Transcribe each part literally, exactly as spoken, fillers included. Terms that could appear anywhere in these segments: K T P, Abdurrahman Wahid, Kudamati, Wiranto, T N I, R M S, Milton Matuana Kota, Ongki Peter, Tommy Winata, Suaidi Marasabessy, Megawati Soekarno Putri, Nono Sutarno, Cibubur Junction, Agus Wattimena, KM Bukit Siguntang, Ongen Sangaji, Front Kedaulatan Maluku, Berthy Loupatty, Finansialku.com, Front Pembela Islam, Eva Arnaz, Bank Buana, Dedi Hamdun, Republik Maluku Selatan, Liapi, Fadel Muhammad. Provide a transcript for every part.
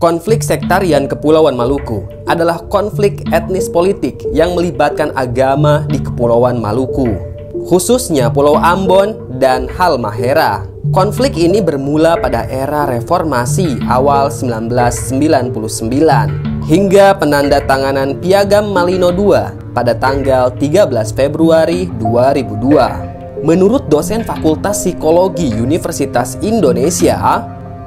Konflik sektarian Kepulauan Maluku adalah konflik etnis politik yang melibatkan agama di Kepulauan Maluku, khususnya Pulau Ambon dan Halmahera. Konflik ini bermula pada era reformasi awal seribu sembilan ratus sembilan puluh sembilan hingga penandatanganan Piagam Malino kedua pada tanggal tiga belas Februari dua ribu dua. Menurut dosen Fakultas Psikologi Universitas Indonesia,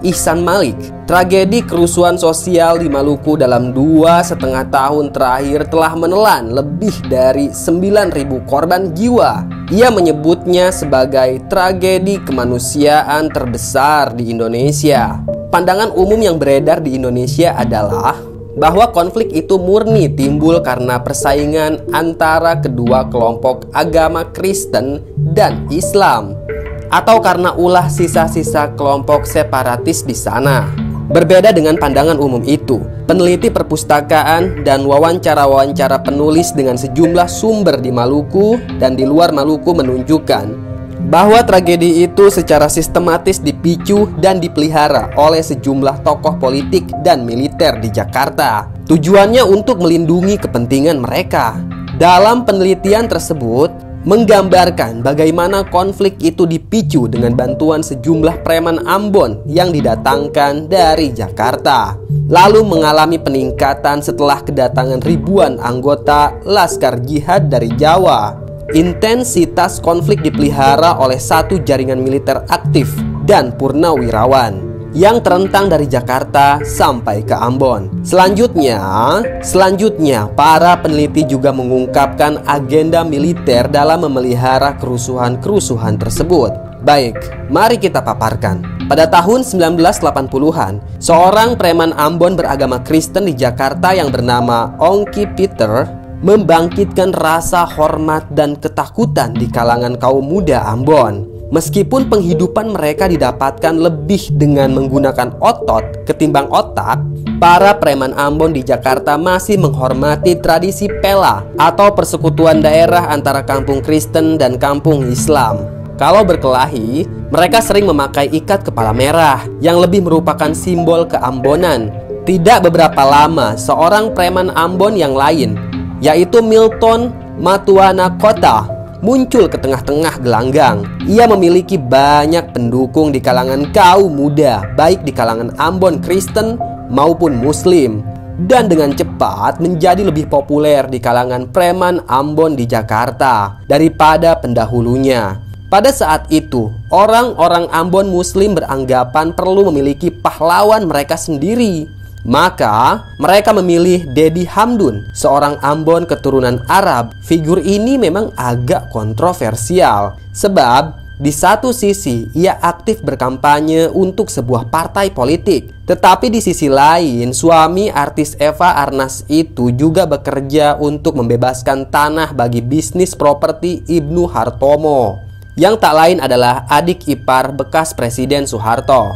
Ihsan Malik, tragedi kerusuhan sosial di Maluku dalam dua setengah tahun terakhir telah menelan lebih dari sembilan ribu korban jiwa. Ia menyebutnya sebagai tragedi kemanusiaan terbesar di Indonesia. Pandangan umum yang beredar di Indonesia adalah bahwa konflik itu murni timbul karena persaingan antara kedua kelompok agama Kristen dan Islam, atau karena ulah sisa-sisa kelompok separatis di sana. Berbeda dengan pandangan umum itu, peneliti perpustakaan dan wawancara-wawancara penulis dengan sejumlah sumber di Maluku dan di luar Maluku menunjukkan bahwa tragedi itu secara sistematis dipicu dan dipelihara oleh sejumlah tokoh politik dan militer di Jakarta. Tujuannya untuk melindungi kepentingan mereka. Dalam penelitian tersebut, menggambarkan bagaimana konflik itu dipicu dengan bantuan sejumlah preman Ambon yang didatangkan dari Jakarta, lalu mengalami peningkatan setelah kedatangan ribuan anggota Laskar Jihad dari Jawa. Intensitas konflik dipelihara oleh satu jaringan militer aktif dan purnawirawan yang terentang dari Jakarta sampai ke Ambon. Selanjutnya, selanjutnya para peneliti juga mengungkapkan agenda militer dalam memelihara kerusuhan-kerusuhan tersebut. Baik, mari kita paparkan. Pada tahun sembilan belas delapan puluhan, seorang preman Ambon beragama Kristen di Jakarta yang bernama Ongki Peter membangkitkan rasa hormat dan ketakutan di kalangan kaum muda Ambon. Meskipun penghidupan mereka didapatkan lebih dengan menggunakan otot ketimbang otak, para preman Ambon di Jakarta masih menghormati tradisi Pela atau persekutuan daerah antara kampung Kristen dan kampung Islam. Kalau berkelahi, mereka sering memakai ikat kepala merah yang lebih merupakan simbol keambonan. Tidak beberapa lama, seorang preman Ambon yang lain, yaitu Milton Matuana Kota, muncul ke tengah-tengah gelanggang. Ia memiliki banyak pendukung di kalangan kaum muda, baik di kalangan Ambon Kristen maupun Muslim, dan dengan cepat menjadi lebih populer di kalangan preman Ambon di Jakarta daripada pendahulunya. Pada saat itu, orang-orang Ambon Muslim beranggapan perlu memiliki pahlawan mereka sendiri. Maka, mereka memilih Dedi Hamdun, seorang Ambon keturunan Arab. Figur ini memang agak kontroversial, sebab di satu sisi ia aktif berkampanye untuk sebuah partai politik, tetapi di sisi lain suami artis Eva Arnaz itu juga bekerja untuk membebaskan tanah bagi bisnis properti Ibnu Hartomo, yang tak lain adalah adik ipar bekas Presiden Soeharto.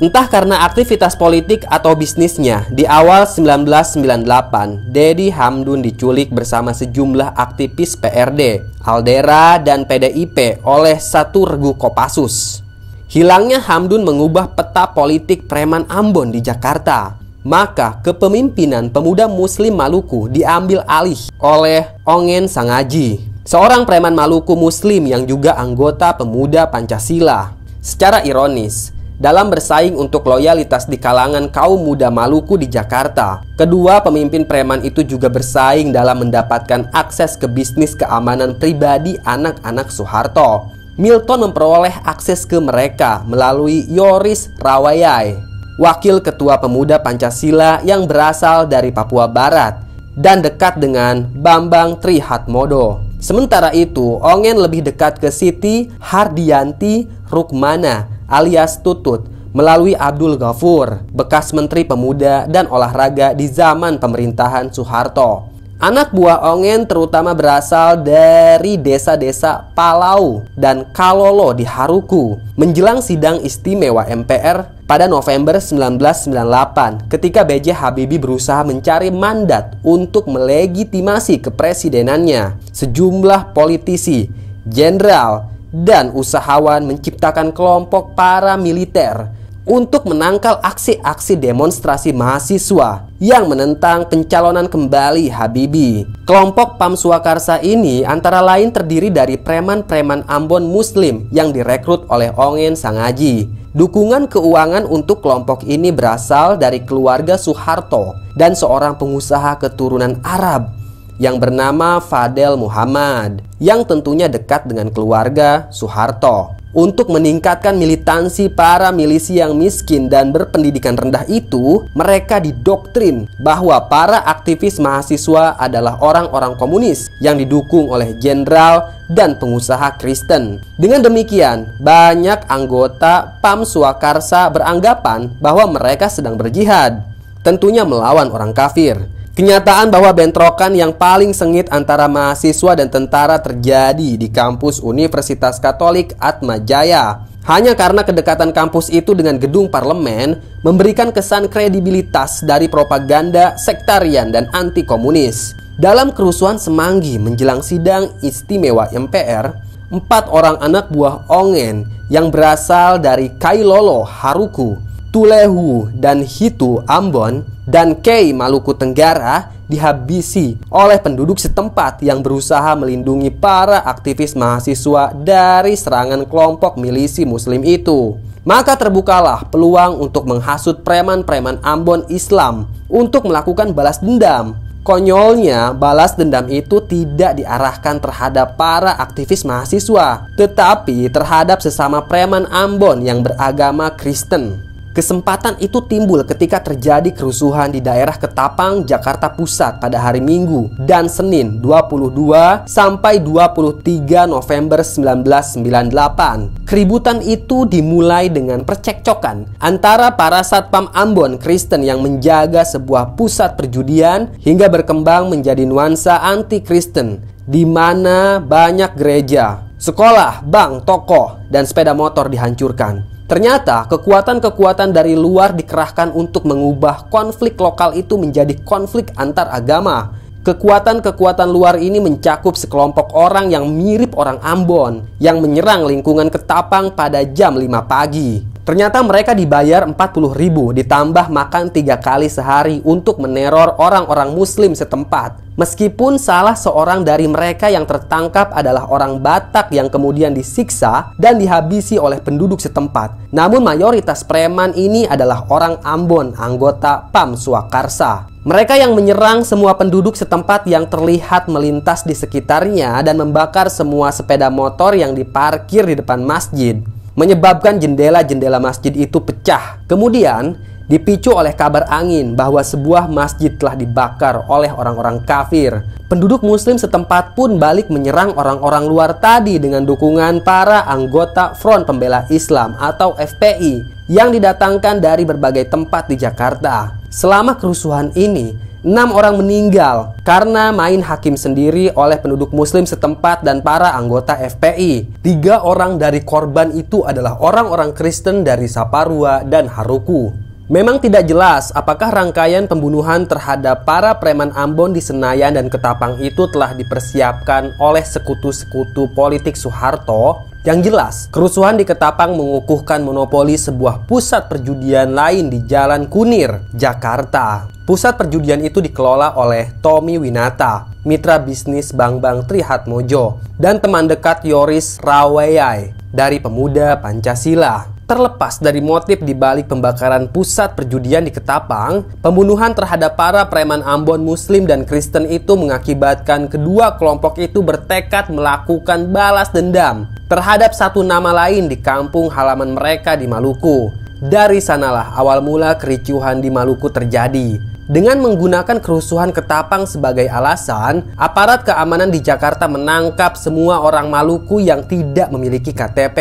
Entah karena aktivitas politik atau bisnisnya, di awal seribu sembilan ratus sembilan puluh delapan, Dedi Hamdun diculik bersama sejumlah aktivis P R D, Aldera, dan P D I P oleh satu regu Kopassus. Hilangnya Hamdun mengubah peta politik preman Ambon di Jakarta. Maka kepemimpinan pemuda Muslim Maluku diambil alih oleh Ongen Sangaji, seorang preman Maluku Muslim yang juga anggota pemuda Pancasila. Secara ironis, dalam bersaing untuk loyalitas di kalangan kaum muda Maluku di Jakarta, kedua pemimpin preman itu juga bersaing dalam mendapatkan akses ke bisnis keamanan pribadi anak-anak Soeharto. Milton memperoleh akses ke mereka melalui Yorrys Raweyai, wakil ketua pemuda Pancasila yang berasal dari Papua Barat dan dekat dengan Bambang Trihatmodo. Sementara itu, Ongen lebih dekat ke Siti Hardianti Rukmana alias Tutut melalui Abdul Ghafur, bekas Menteri Pemuda dan Olahraga di zaman pemerintahan Soeharto. Anak buah Ongen terutama berasal dari desa-desa Palau dan Kalolo di Haruku. Menjelang sidang istimewa M P R pada November seribu sembilan ratus sembilan puluh delapan, ketika B J Habibie berusaha mencari mandat untuk melegitimasi kepresidenannya, sejumlah politisi, jenderal, dan usahawan menciptakan kelompok paramiliter untuk menangkal aksi-aksi demonstrasi mahasiswa yang menentang pencalonan kembali Habibie. Kelompok Pamswakarsa ini antara lain terdiri dari preman-preman Ambon Muslim yang direkrut oleh Ongen Sangaji. Dukungan keuangan untuk kelompok ini berasal dari keluarga Soeharto dan seorang pengusaha keturunan Arab yang bernama Fadel Muhammad, yang tentunya dekat dengan keluarga Soeharto. Untuk meningkatkan militansi para milisi yang miskin dan berpendidikan rendah itu, mereka didoktrin bahwa para aktivis mahasiswa adalah orang-orang komunis yang didukung oleh jenderal dan pengusaha Kristen. Dengan demikian, banyak anggota Pamswakarsa beranggapan bahwa mereka sedang berjihad, tentunya melawan orang kafir. Kenyataan bahwa bentrokan yang paling sengit antara mahasiswa dan tentara terjadi di kampus Universitas Katolik Atmajaya. Hanya karena kedekatan kampus itu dengan gedung parlemen memberikan kesan kredibilitas dari propaganda sektarian dan anti komunis. Dalam kerusuhan Semanggi menjelang sidang istimewa M P R, empat orang anak buah Ongen yang berasal dari Kailolo Haruku, Tulehu dan Hitu Ambon, dan Kei Maluku Tenggara dihabisi oleh penduduk setempat yang berusaha melindungi para aktivis mahasiswa dari serangan kelompok milisi muslim itu. Maka terbukalah peluang untuk menghasut preman-preman Ambon Islam untuk melakukan balas dendam. Konyolnya, balas dendam itu tidak diarahkan terhadap para aktivis mahasiswa, tetapi terhadap sesama preman Ambon yang beragama Kristen. Kesempatan itu timbul ketika terjadi kerusuhan di daerah Ketapang, Jakarta Pusat pada hari Minggu dan Senin dua puluh dua sampai dua puluh tiga November seribu sembilan ratus sembilan puluh delapan. Keributan itu dimulai dengan percekcokan antara para satpam Ambon Kristen yang menjaga sebuah pusat perjudian hingga berkembang menjadi nuansa anti-Kristen di mana banyak gereja, sekolah, bank, toko, dan sepeda motor dihancurkan. Ternyata kekuatan-kekuatan dari luar dikerahkan untuk mengubah konflik lokal itu menjadi konflik antar agama. Kekuatan-kekuatan luar ini mencakup sekelompok orang yang mirip orang Ambon yang menyerang lingkungan Ketapang pada jam lima pagi. Ternyata mereka dibayar empat puluh ribu ditambah makan tiga kali sehari untuk meneror orang-orang muslim setempat. Meskipun salah seorang dari mereka yang tertangkap adalah orang Batak yang kemudian disiksa dan dihabisi oleh penduduk setempat, namun mayoritas preman ini adalah orang Ambon anggota Pamswakarsa. Mereka yang menyerang semua penduduk setempat yang terlihat melintas di sekitarnya dan membakar semua sepeda motor yang diparkir di depan masjid, menyebabkan jendela-jendela masjid itu pecah. Kemudian dipicu oleh kabar angin bahwa sebuah masjid telah dibakar oleh orang-orang kafir. Penduduk muslim setempat pun balik menyerang orang-orang luar tadi dengan dukungan para anggota Front Pembela Islam atau F P I yang didatangkan dari berbagai tempat di Jakarta. Selama kerusuhan ini, enam orang meninggal karena main hakim sendiri oleh penduduk muslim setempat dan para anggota F P I. Tiga orang dari korban itu adalah orang-orang Kristen dari Saparua dan Haruku. Memang tidak jelas apakah rangkaian pembunuhan terhadap para preman Ambon di Senayan dan Ketapang itu telah dipersiapkan oleh sekutu-sekutu politik Soeharto. Yang jelas, kerusuhan di Ketapang mengukuhkan monopoli sebuah pusat perjudian lain di Jalan Kunir, Jakarta. Pusat perjudian itu dikelola oleh Tommy Winata, mitra bisnis Bambang Trihatmodo, dan teman dekat Yorrys Raweyai dari Pemuda Pancasila. Terlepas dari motif dibalik pembakaran pusat perjudian di Ketapang, pembunuhan terhadap para preman Ambon Muslim dan Kristen itu mengakibatkan kedua kelompok itu bertekad melakukan balas dendam terhadap satu nama lain di kampung halaman mereka di Maluku. Dari sanalah awal mula kericuhan di Maluku terjadi. Dengan menggunakan kerusuhan Ketapang sebagai alasan, aparat keamanan di Jakarta menangkap semua orang Maluku yang tidak memiliki K T P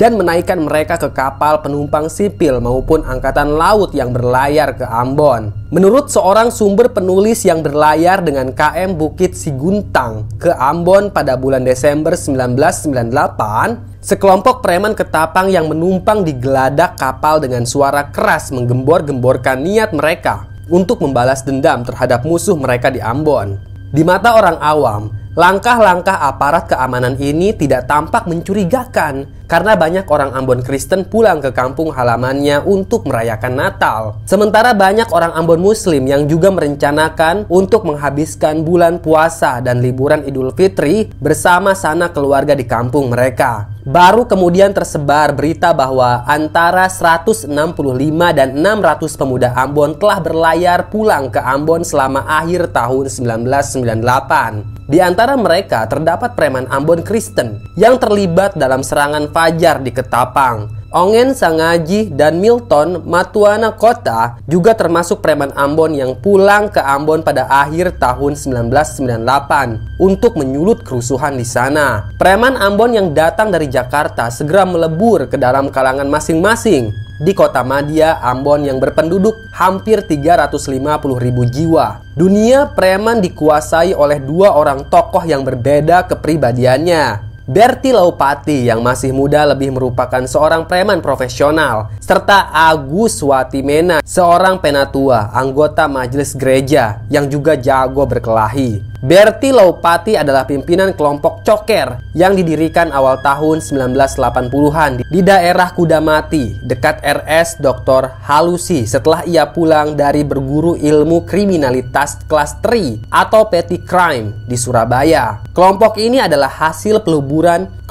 dan menaikkan mereka ke kapal penumpang sipil maupun angkatan laut yang berlayar ke Ambon. Menurut seorang sumber penulis yang berlayar dengan K M Bukit Siguntang ke Ambon pada bulan Desember seribu sembilan ratus sembilan puluh delapan, sekelompok preman Ketapang yang menumpang digeladak kapal dengan suara keras menggembor-gemborkan niat mereka untuk membalas dendam terhadap musuh mereka di Ambon. Di mata orang awam, Langkah-langkah aparat keamanan ini tidak tampak mencurigakan karena banyak orang Ambon Kristen pulang ke kampung halamannya untuk merayakan Natal. Sementara banyak orang Ambon Muslim yang juga merencanakan untuk menghabiskan bulan puasa dan liburan Idul Fitri bersama sanak keluarga di kampung mereka. Baru kemudian tersebar berita bahwa antara seratus enam puluh lima dan enam ratus pemuda Ambon telah berlayar pulang ke Ambon selama akhir tahun seribu sembilan ratus sembilan puluh delapan. Di antara mereka terdapat preman Ambon Kristen yang terlibat dalam serangan fajar di Ketapang. Ongen Sangaji dan Milton Matuana Kota juga termasuk preman Ambon yang pulang ke Ambon pada akhir tahun seribu sembilan ratus sembilan puluh delapan untuk menyulut kerusuhan di sana. Preman Ambon yang datang dari Jakarta segera melebur ke dalam kalangan masing-masing. Di Kota Madia, Ambon yang berpenduduk hampir tiga ratus lima puluh ribu jiwa. Dunia preman dikuasai oleh dua orang tokoh yang berbeda kepribadiannya. Berthy Loupatty yang masih muda lebih merupakan seorang preman profesional, serta Agus Wattimena, seorang penatua, anggota majelis gereja yang juga jago berkelahi. Berthy Loupatty adalah pimpinan kelompok Coker yang didirikan awal tahun seribu sembilan ratus delapan puluhan di daerah Kudamati, dekat R S Doktor Halusi setelah ia pulang dari berguru ilmu kriminalitas kelas tiga atau petty crime di Surabaya. Kelompok ini adalah hasil peluburan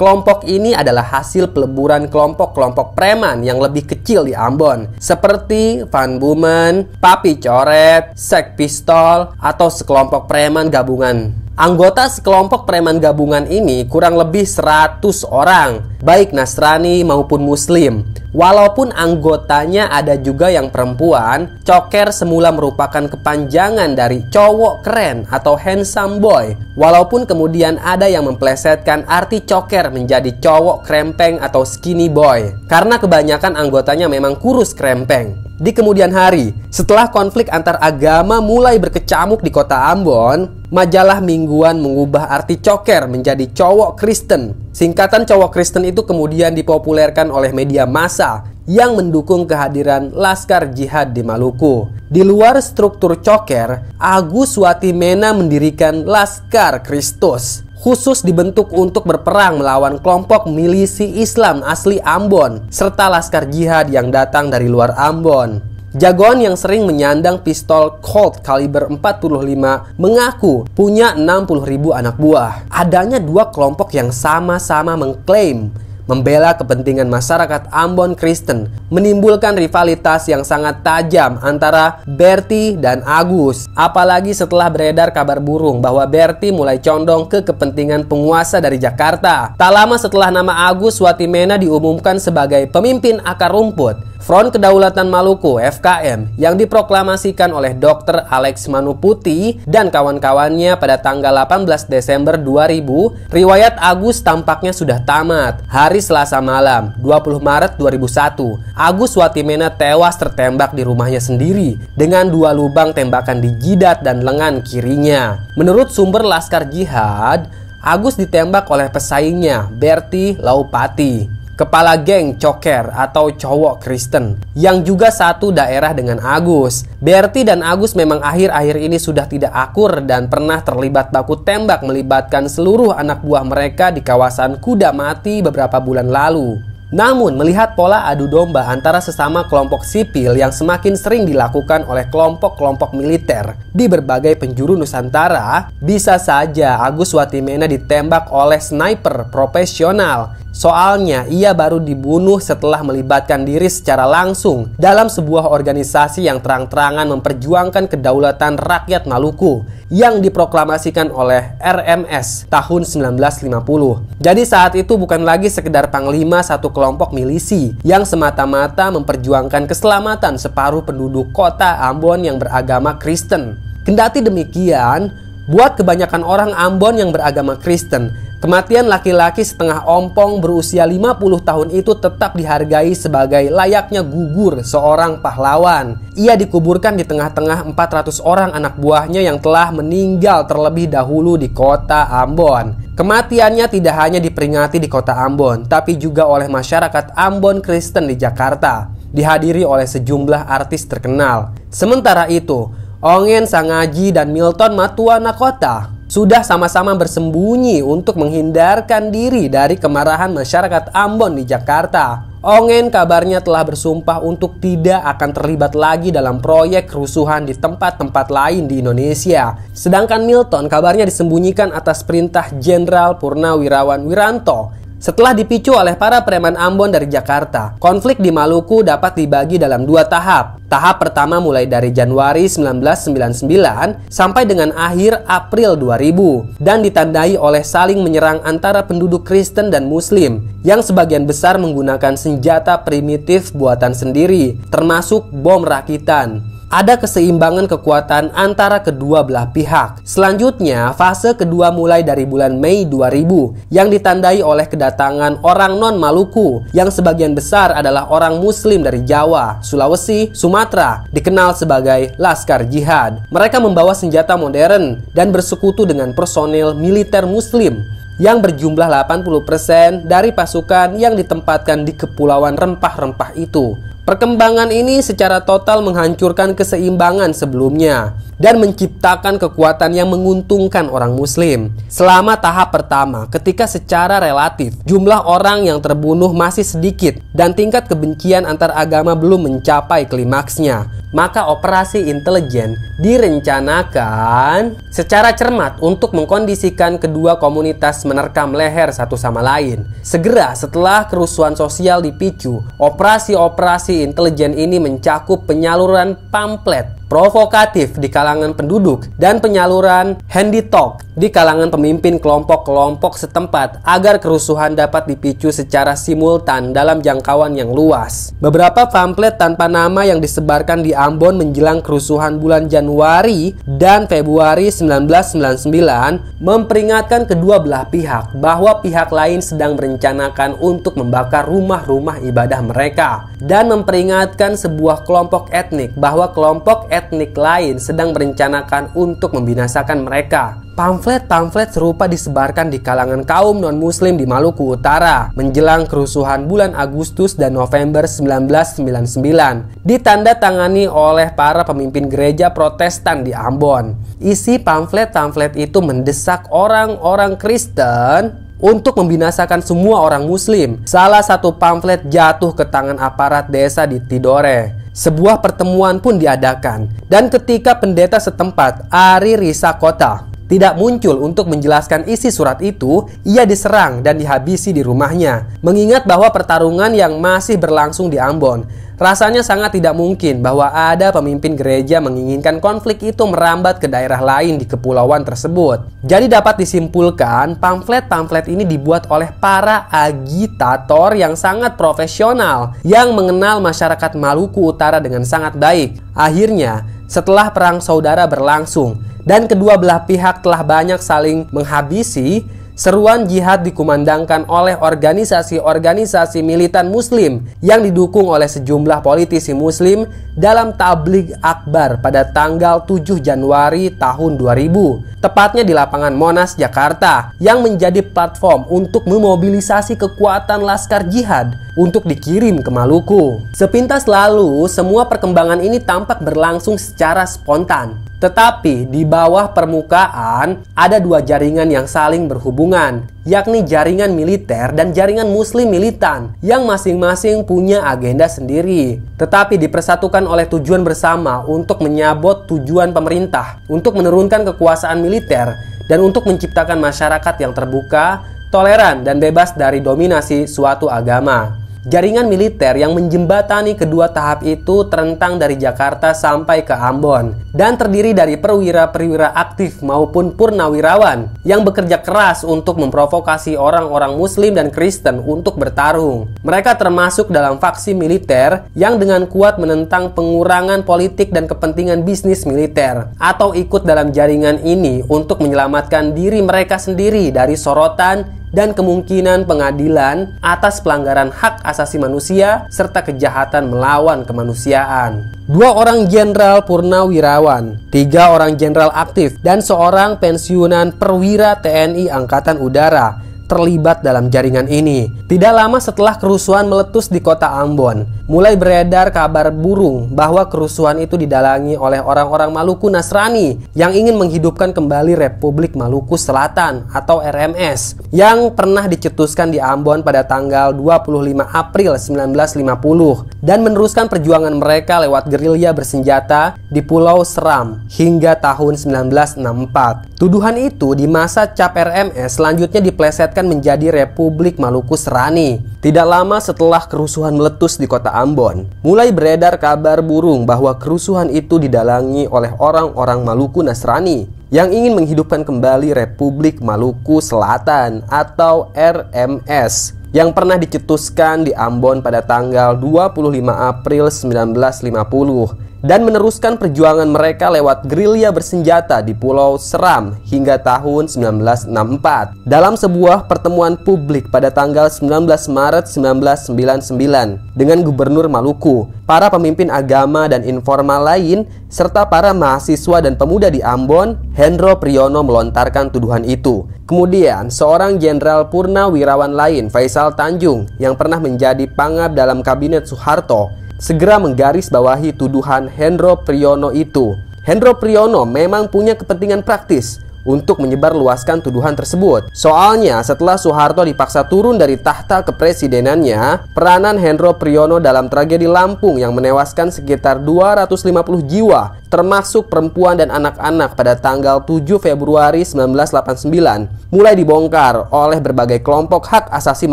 Kelompok ini adalah hasil peleburan kelompok-kelompok preman yang lebih kecil di Ambon, seperti Van Bumen, Papi Coret, Sek Pistol, atau sekelompok preman gabungan. Anggota sekelompok preman gabungan ini kurang lebih seratus orang, baik Nasrani maupun Muslim. Walaupun anggotanya ada juga yang perempuan, Coker semula merupakan kepanjangan dari cowok keren atau handsome boy. Walaupun kemudian ada yang memplesetkan arti Coker menjadi cowok krempeng atau skinny boy, karena kebanyakan anggotanya memang kurus krempeng. Di kemudian hari, setelah konflik antar agama mulai berkecamuk di kota Ambon, majalah mingguan mengubah arti Coker menjadi cowok Kristen. Singkatan cowok Kristen itu kemudian dipopulerkan oleh media massa yang mendukung kehadiran Laskar Jihad di Maluku. Di luar struktur Coker, Agus Wattimena mendirikan Laskar Kristus, khusus dibentuk untuk berperang melawan kelompok milisi Islam asli Ambon, serta Laskar Jihad yang datang dari luar Ambon. Jagoan yang sering menyandang pistol Colt kaliber empat puluh lima mengaku punya enam puluh ribu anak buah. Adanya dua kelompok yang sama-sama mengklaim membela kepentingan masyarakat Ambon Kristen menimbulkan rivalitas yang sangat tajam antara Berthy dan Agus. Apalagi setelah beredar kabar burung bahwa Berthy mulai condong ke kepentingan penguasa dari Jakarta. Tak lama setelah nama Agus Wattimena diumumkan sebagai pemimpin akar rumput Front Kedaulatan Maluku F K M yang diproklamasikan oleh dokter Alex Manuputi dan kawan-kawannya pada tanggal delapan belas Desember dua ribu, riwayat Agus tampaknya sudah tamat. Hari Selasa malam, dua puluh Maret dua ribu satu, Agus Wattimena tewas tertembak di rumahnya sendiri dengan dua lubang tembakan di jidat dan lengan kirinya. Menurut sumber Laskar Jihad, Agus ditembak oleh pesaingnya, Berthy Loupatty, kepala geng Coker atau cowok Kristen yang juga satu daerah dengan Agus. Berthy dan Agus memang akhir-akhir ini sudah tidak akur dan pernah terlibat baku tembak melibatkan seluruh anak buah mereka di kawasan Kudamati beberapa bulan lalu. Namun, melihat pola adu domba antara sesama kelompok sipil yang semakin sering dilakukan oleh kelompok-kelompok militer di berbagai penjuru Nusantara, bisa saja Agus Wattimena ditembak oleh sniper profesional. Soalnya, ia baru dibunuh setelah melibatkan diri secara langsung dalam sebuah organisasi yang terang-terangan memperjuangkan kedaulatan rakyat Maluku yang diproklamasikan oleh R M S tahun seribu sembilan ratus lima puluh. Jadi saat itu bukan lagi sekedar panglima satu kelompok milisi yang semata-mata memperjuangkan keselamatan separuh penduduk kota Ambon yang beragama Kristen. Kendati demikian, buat kebanyakan orang Ambon yang beragama Kristen, kematian laki-laki setengah ompong berusia lima puluh tahun itu tetap dihargai sebagai layaknya gugur seorang pahlawan. Ia dikuburkan di tengah-tengah empat ratus orang anak buahnya yang telah meninggal terlebih dahulu di kota Ambon. Kematiannya tidak hanya diperingati di kota Ambon, tapi juga oleh masyarakat Ambon Kristen di Jakarta, dihadiri oleh sejumlah artis terkenal. Sementara itu, Ongen Sangaji dan Milton Matuana Kota sudah sama-sama bersembunyi untuk menghindarkan diri dari kemarahan masyarakat Ambon di Jakarta. Ongen kabarnya telah bersumpah untuk tidak akan terlibat lagi dalam proyek kerusuhan di tempat-tempat lain di Indonesia. Sedangkan Milton kabarnya disembunyikan atas perintah Jenderal Purnawirawan Wiranto setelah dipicu oleh para preman Ambon dari Jakarta. Konflik di Maluku dapat dibagi dalam dua tahap. Tahap pertama mulai dari Januari seribu sembilan ratus sembilan puluh sembilan sampai dengan akhir April dua ribu dan ditandai oleh saling menyerang antara penduduk Kristen dan Muslim yang sebagian besar menggunakan senjata primitif buatan sendiri, termasuk bom rakitan. Ada keseimbangan kekuatan antara kedua belah pihak. Selanjutnya, fase kedua mulai dari bulan Mei dua ribu yang ditandai oleh kedatangan orang non-Maluku yang sebagian besar adalah orang Muslim dari Jawa, Sulawesi, Sumatera, dikenal sebagai Laskar Jihad. Mereka membawa senjata modern dan bersekutu dengan personil militer Muslim yang berjumlah delapan puluh persen dari pasukan yang ditempatkan di kepulauan rempah-rempah itu. Perkembangan ini secara total menghancurkan keseimbangan sebelumnya dan menciptakan kekuatan yang menguntungkan orang Muslim. Selama tahap pertama, ketika secara relatif jumlah orang yang terbunuh masih sedikit dan tingkat kebencian antar agama belum mencapai klimaksnya, maka operasi intelijen direncanakan secara cermat untuk mengkondisikan kedua komunitas menerkam leher satu sama lain. Segera setelah kerusuhan sosial dipicu, operasi-operasi intelijen ini mencakup penyaluran pamflet provokatif di kalangan penduduk dan penyaluran handy talk di kalangan pemimpin kelompok-kelompok setempat agar kerusuhan dapat dipicu secara simultan dalam jangkauan yang luas. Beberapa pamflet tanpa nama yang disebarkan di Ambon menjelang kerusuhan bulan Januari dan Februari seribu sembilan ratus sembilan puluh sembilan memperingatkan kedua belah pihak bahwa pihak lain sedang merencanakan untuk membakar rumah-rumah ibadah mereka dan memperingatkan sebuah kelompok etnik bahwa kelompok etnik etnik lain sedang merencanakan untuk membinasakan mereka. Pamflet-pamflet serupa disebarkan di kalangan kaum non-muslim di Maluku Utara menjelang kerusuhan bulan Agustus dan November seribu sembilan ratus sembilan puluh sembilan ditandatangani oleh para pemimpin gereja Protestan di Ambon. Isi pamflet-pamflet itu mendesak orang-orang Kristen untuk membinasakan semua orang Muslim. Salah satu pamflet jatuh ke tangan aparat desa di Tidore. Sebuah pertemuan pun diadakan, dan ketika pendeta setempat, Ari Risa Kota, tidak muncul untuk menjelaskan isi surat itu, ia diserang dan dihabisi di rumahnya. Mengingat bahwa pertarungan yang masih berlangsung di Ambon, rasanya sangat tidak mungkin bahwa ada pemimpin gereja menginginkan konflik itu merambat ke daerah lain di kepulauan tersebut. Jadi dapat disimpulkan, pamflet-pamflet ini dibuat oleh para agitator yang sangat profesional, yang mengenal masyarakat Maluku Utara dengan sangat baik. Akhirnya, setelah perang saudara berlangsung, dan kedua belah pihak telah banyak saling menghabisi, seruan jihad dikumandangkan oleh organisasi-organisasi militan muslim yang didukung oleh sejumlah politisi muslim dalam tabligh akbar pada tanggal tujuh Januari tahun dua ribu, tepatnya di lapangan Monas, Jakarta, yang menjadi platform untuk memobilisasi kekuatan Laskar Jihad untuk dikirim ke Maluku. Sepintas lalu, semua perkembangan ini tampak berlangsung secara spontan. Tetapi di bawah permukaan ada dua jaringan yang saling berhubungan, yakni jaringan militer dan jaringan muslim militan yang masing-masing punya agenda sendiri, tetapi dipersatukan oleh tujuan bersama untuk menyabot tujuan pemerintah, untuk menurunkan kekuasaan militer, dan untuk menciptakan masyarakat yang terbuka, toleran, dan bebas dari dominasi suatu agama. Jaringan militer yang menjembatani kedua tahap itu terentang dari Jakarta sampai ke Ambon dan terdiri dari perwira-perwira aktif maupun purnawirawan yang bekerja keras untuk memprovokasi orang-orang Muslim dan Kristen untuk bertarung. Mereka termasuk dalam faksi militer yang dengan kuat menentang pengurangan politik dan kepentingan bisnis militer atau ikut dalam jaringan ini untuk menyelamatkan diri mereka sendiri dari sorotan dan kemungkinan pengadilan atas pelanggaran hak asasi manusia serta kejahatan melawan kemanusiaan. Dua orang jenderal purnawirawan, tiga orang jenderal aktif, dan seorang pensiunan perwira T N I Angkatan Udara terlibat dalam jaringan ini. Tidak lama setelah kerusuhan meletus di kota Ambon, mulai beredar kabar burung bahwa kerusuhan itu didalangi oleh orang-orang Maluku Nasrani yang ingin menghidupkan kembali Republik Maluku Selatan atau R M S yang pernah dicetuskan di Ambon pada tanggal dua puluh lima April seribu sembilan ratus lima puluh dan meneruskan perjuangan mereka lewat gerilya bersenjata di Pulau Seram hingga tahun seribu sembilan ratus enam puluh empat. Tuduhan itu di masa cap R M S selanjutnya diplesetkan menjadi Republik Maluku Serani. Tidak lama setelah kerusuhan meletus di kota Ambon, mulai beredar kabar burung bahwa kerusuhan itu didalangi oleh orang-orang Maluku Nasrani yang ingin menghidupkan kembali Republik Maluku Selatan atau R M S yang pernah dicetuskan di Ambon pada tanggal dua puluh lima April seribu sembilan ratus lima puluh. Dan meneruskan perjuangan mereka lewat gerilya bersenjata di Pulau Seram hingga tahun seribu sembilan ratus enam puluh empat. Dalam sebuah pertemuan publik pada tanggal sembilan belas Maret seribu sembilan ratus sembilan puluh sembilan dengan Gubernur Maluku, para pemimpin agama dan informal lain, serta para mahasiswa dan pemuda di Ambon, Hendropriyono melontarkan tuduhan itu. Kemudian, seorang jenderal purnawirawan lain, Faisal Tanjung, yang pernah menjadi pangab dalam kabinet Soeharto, segera menggarisbawahi tuduhan Hendropriyono itu. Hendropriyono memang punya kepentingan praktis untuk menyebarluaskan tuduhan tersebut. Soalnya setelah Soeharto dipaksa turun dari tahta kepresidenannya, peranan Hendropriyono dalam tragedi Lampung yang menewaskan sekitar dua ratus lima puluh jiwa, termasuk perempuan dan anak-anak pada tanggal tujuh Februari seribu sembilan ratus delapan puluh sembilan, mulai dibongkar oleh berbagai kelompok hak asasi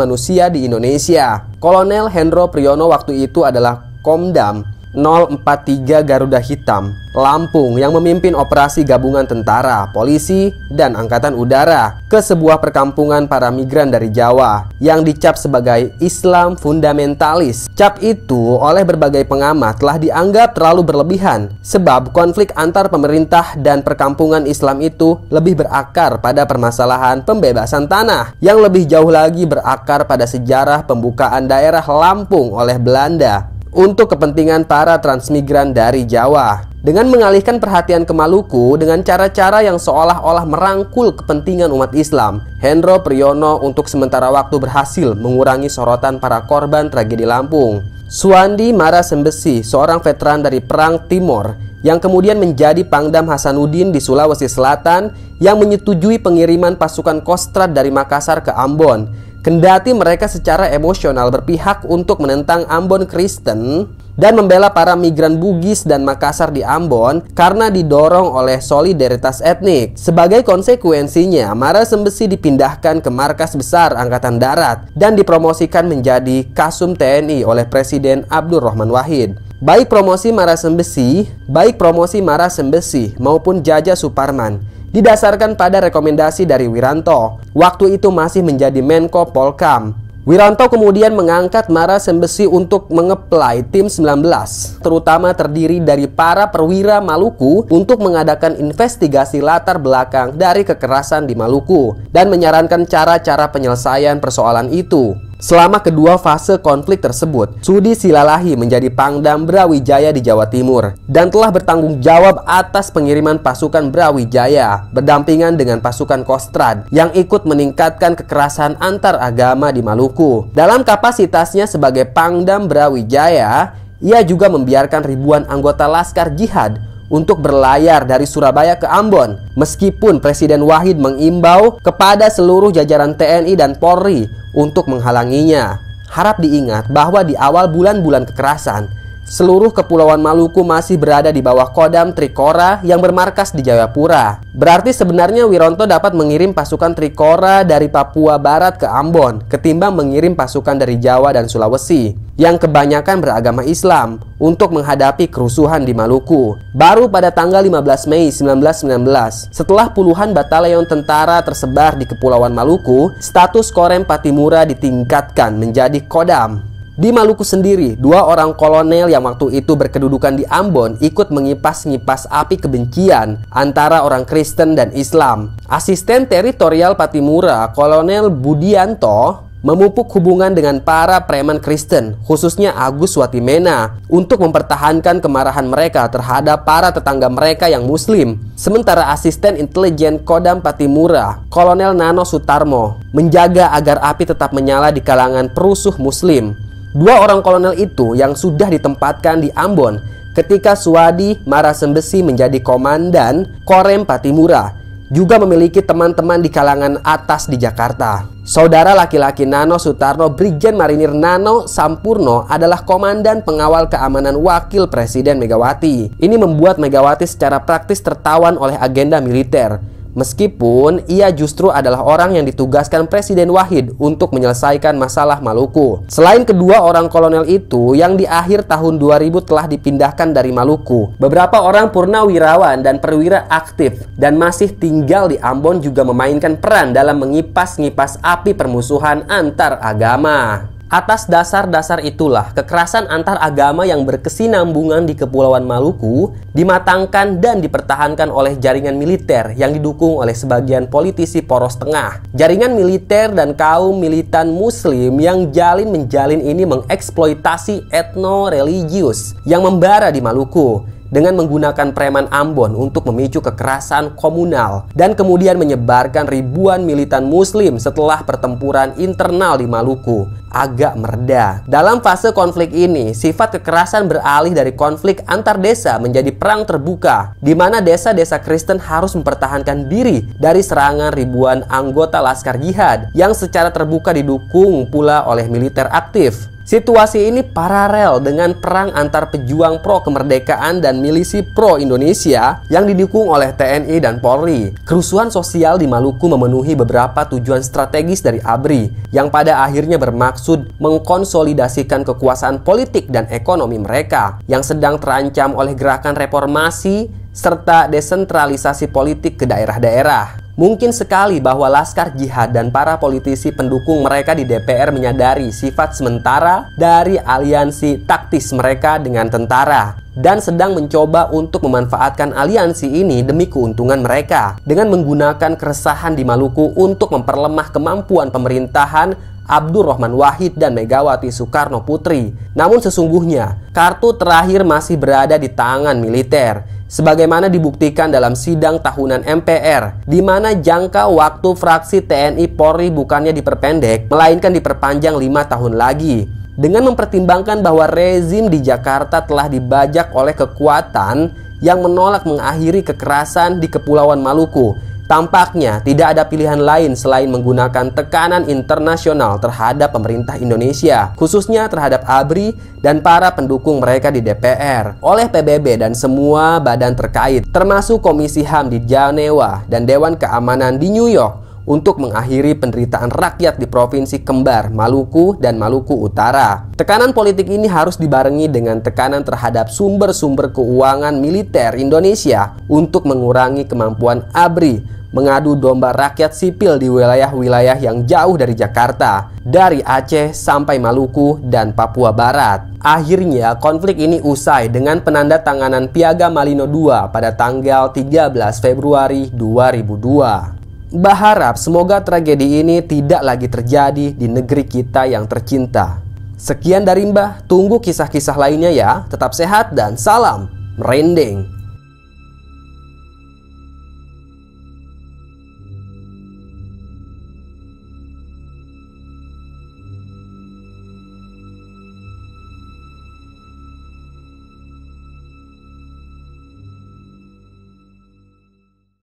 manusia di Indonesia. Kolonel Hendropriyono waktu itu adalah Komdam nol empat tiga Garuda Hitam Lampung yang memimpin operasi gabungan tentara, polisi, dan angkatan udara ke sebuah perkampungan para migran dari Jawa yang dicap sebagai Islam fundamentalis. Cap itu oleh berbagai pengamat telah dianggap terlalu berlebihan sebab konflik antar pemerintah dan perkampungan Islam itu lebih berakar pada permasalahan pembebasan tanah yang lebih jauh lagi berakar pada sejarah pembukaan daerah Lampung oleh Belanda untuk kepentingan para transmigran dari Jawa. Dengan mengalihkan perhatian ke Maluku dengan cara-cara yang seolah-olah merangkul kepentingan umat Islam, Hendropriyono untuk sementara waktu berhasil mengurangi sorotan para korban tragedi Lampung. Suaidi Marasabessy, seorang veteran dari Perang Timor yang kemudian menjadi Pangdam Hasanuddin di Sulawesi Selatan, yang menyetujui pengiriman pasukan Kostrad dari Makassar ke Ambon, kendati mereka secara emosional berpihak untuk menentang Ambon Kristen dan membela para migran Bugis dan Makassar di Ambon karena didorong oleh solidaritas etnik. Sebagai konsekuensinya, Marasabessy dipindahkan ke markas besar Angkatan Darat dan dipromosikan menjadi Kasum T N I oleh Presiden Abdurrahman Wahid. Baik promosi Marasabessy, baik promosi Marasabessy maupun Jaja Suparman didasarkan pada rekomendasi dari Wiranto, waktu itu masih menjadi Menko Polkam. Wiranto kemudian mengangkat Marasabessy untuk mengeplai tim sembilan belas, terutama terdiri dari para perwira Maluku, untuk mengadakan investigasi latar belakang dari kekerasan di Maluku dan menyarankan cara-cara penyelesaian persoalan itu. Selama kedua fase konflik tersebut, Sudi Silalahi menjadi Pangdam Brawijaya di Jawa Timur dan telah bertanggung jawab atas pengiriman pasukan Brawijaya berdampingan dengan pasukan Kostrad yang ikut meningkatkan kekerasan antar agama di Maluku. Dalam kapasitasnya sebagai Pangdam Brawijaya, ia juga membiarkan ribuan anggota Laskar Jihad untuk berlayar dari Surabaya ke Ambon, meskipun Presiden Wahid mengimbau kepada seluruh jajaran T N I dan Polri untuk menghalanginya. Harap diingat bahwa di awal bulan-bulan kekerasan, seluruh kepulauan Maluku masih berada di bawah Kodam Trikora yang bermarkas di Jayapura. Berarti sebenarnya Wiranto dapat mengirim pasukan Trikora dari Papua Barat ke Ambon ketimbang mengirim pasukan dari Jawa dan Sulawesi yang kebanyakan beragama Islam untuk menghadapi kerusuhan di Maluku. Baru pada tanggal lima belas Mei seribu sembilan ratus sembilan belas, setelah puluhan batalion tentara tersebar di Kepulauan Maluku, status Korem Patimura ditingkatkan menjadi Kodam. Di Maluku sendiri, dua orang kolonel yang waktu itu berkedudukan di Ambon ikut mengipas-ngipas api kebencian antara orang Kristen dan Islam. Asisten Teritorial Patimura, Kolonel Budianto, memupuk hubungan dengan para preman Kristen, khususnya Agus Wattimena, untuk mempertahankan kemarahan mereka terhadap para tetangga mereka yang Muslim. Sementara asisten intelijen Kodam Patimura, Kolonel Nono Sutarno, menjaga agar api tetap menyala di kalangan perusuh Muslim. Dua orang kolonel itu yang sudah ditempatkan di Ambon ketika Suaidi Marasabessy menjadi komandan Korem Patimura, juga memiliki teman-teman di kalangan atas di Jakarta. Saudara laki-laki Nono Sutarno, Brigjen Marinir Nono Sampurno, adalah komandan pengawal keamanan wakil Presiden Megawati. Ini membuat Megawati secara praktis tertawan oleh agenda militer, meskipun ia justru adalah orang yang ditugaskan Presiden Wahid untuk menyelesaikan masalah Maluku. Selain kedua orang kolonel itu, yang di akhir tahun dua ribu telah dipindahkan dari Maluku, beberapa orang purnawirawan dan perwira aktif dan masih tinggal di Ambon juga memainkan peran dalam mengipas-ngipas api permusuhan antar agama. Atas dasar-dasar itulah, kekerasan antar agama yang berkesinambungan di Kepulauan Maluku dimatangkan dan dipertahankan oleh jaringan militer yang didukung oleh sebagian politisi poros tengah. Jaringan militer dan kaum militan Muslim yang jalin menjalin ini mengeksploitasi etno-religius yang membara di Maluku dengan menggunakan preman Ambon untuk memicu kekerasan komunal dan kemudian menyebarkan ribuan militan Muslim setelah pertempuran internal di Maluku agak mereda. Dalam fase konflik ini, sifat kekerasan beralih dari konflik antar desa menjadi perang terbuka, di mana desa-desa Kristen harus mempertahankan diri dari serangan ribuan anggota Laskar Jihad yang secara terbuka didukung pula oleh militer aktif. Situasi ini paralel dengan perang antar pejuang pro kemerdekaan dan milisi pro Indonesia yang didukung oleh T N I dan Polri. Kerusuhan sosial di Maluku memenuhi beberapa tujuan strategis dari ABRI yang pada akhirnya bermaksud mengkonsolidasikan kekuasaan politik dan ekonomi mereka yang sedang terancam oleh gerakan reformasi serta desentralisasi politik ke daerah-daerah. Mungkin sekali bahwa Laskar Jihad dan para politisi pendukung mereka di D P R menyadari sifat sementara dari aliansi taktis mereka dengan tentara dan sedang mencoba untuk memanfaatkan aliansi ini demi keuntungan mereka dengan menggunakan keresahan di Maluku untuk memperlemah kemampuan pemerintahan Abdurrahman Wahid dan Megawati Soekarno Putri. Namun sesungguhnya, kartu terakhir masih berada di tangan militer, sebagaimana dibuktikan dalam sidang tahunan M P R, di mana jangka waktu fraksi T N I Polri bukannya diperpendek, melainkan diperpanjang lima tahun lagi. Dengan mempertimbangkan bahwa rezim di Jakarta telah dibajak oleh kekuatan yang menolak mengakhiri kekerasan di Kepulauan Maluku, tampaknya tidak ada pilihan lain selain menggunakan tekanan internasional terhadap pemerintah Indonesia, khususnya terhadap ABRI dan para pendukung mereka di D P R, oleh P B B dan semua badan terkait, termasuk Komisi H A M di Jenewa dan Dewan Keamanan di New York, untuk mengakhiri penderitaan rakyat di Provinsi Kembar, Maluku, dan Maluku Utara. Tekanan politik ini harus dibarengi dengan tekanan terhadap sumber-sumber keuangan militer Indonesia untuk mengurangi kemampuan ABRI mengadu domba rakyat sipil di wilayah-wilayah yang jauh dari Jakarta, dari Aceh sampai Maluku dan Papua Barat. Akhirnya konflik ini usai dengan penandatanganan Piagam Malino dua pada tanggal tiga belas Februari dua ribu dua. Berharap semoga tragedi ini tidak lagi terjadi di negeri kita yang tercinta. Sekian dari Mbah, tunggu kisah-kisah lainnya ya. Tetap sehat dan salam merinding.